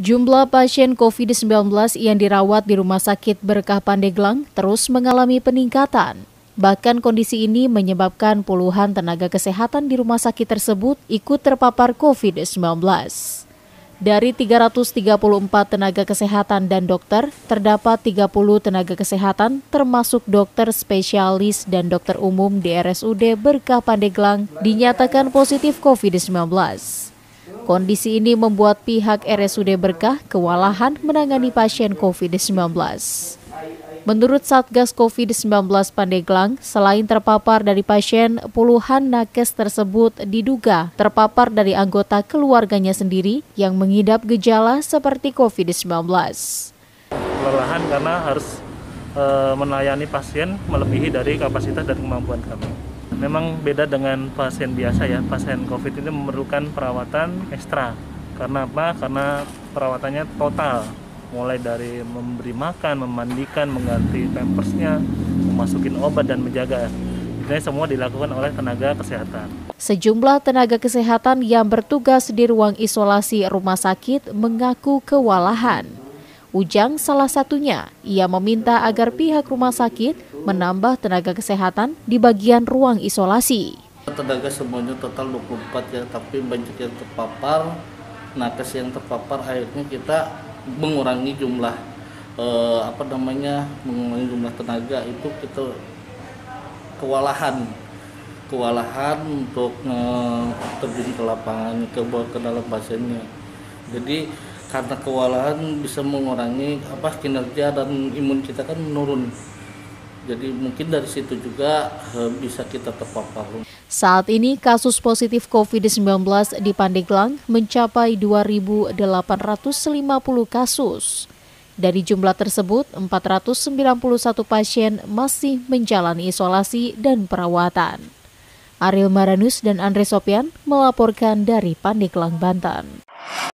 Jumlah pasien COVID-19 yang dirawat di Rumah Sakit Berkah Pandeglang terus mengalami peningkatan. Bahkan kondisi ini menyebabkan puluhan tenaga kesehatan di rumah sakit tersebut ikut terpapar COVID-19. Dari 334 tenaga kesehatan dan dokter, terdapat 30 tenaga kesehatan termasuk dokter spesialis dan dokter umum di RSUD Berkah Pandeglang dinyatakan positif COVID-19. Kondisi ini membuat pihak RSUD Berkah kewalahan menangani pasien COVID-19. Menurut Satgas COVID-19 Pandeglang, selain terpapar dari pasien, puluhan nakes tersebut diduga terpapar dari anggota keluarganya sendiri yang mengidap gejala seperti COVID-19. Kelelahan karena harus melayani pasien melebihi dari kapasitas dan kemampuan kami. Memang beda dengan pasien biasa ya, pasien COVID ini memerlukan perawatan ekstra. Karena apa? Karena perawatannya total. Mulai dari memberi makan, memandikan, mengganti pampersnya, memasukin obat dan menjaga. Ini semua dilakukan oleh tenaga kesehatan. Sejumlah tenaga kesehatan yang bertugas di ruang isolasi rumah sakit mengaku kewalahan. Ujang salah satunya, ia meminta agar pihak rumah sakit menambah tenaga kesehatan di bagian ruang isolasi. Tenaga semuanya total 24 ya, tapi banyak yang terpapar, nakes yang terpapar, akhirnya kita mengurangi jumlah mengurangi jumlah tenaga itu. Kita kewalahan untuk terjun ke lapangan, ke dalam pasiennya. Jadi karena kewalahan bisa mengurangi kinerja dan imun kita kan menurun. Jadi mungkin dari situ juga bisa kita terpapar. Saat ini kasus positif COVID-19 di Pandeglang mencapai 2.850 kasus. Dari jumlah tersebut, 491 pasien masih menjalani isolasi dan perawatan. Ariel Maranus dan Andri Sopyan melaporkan dari Pandeglang, Banten.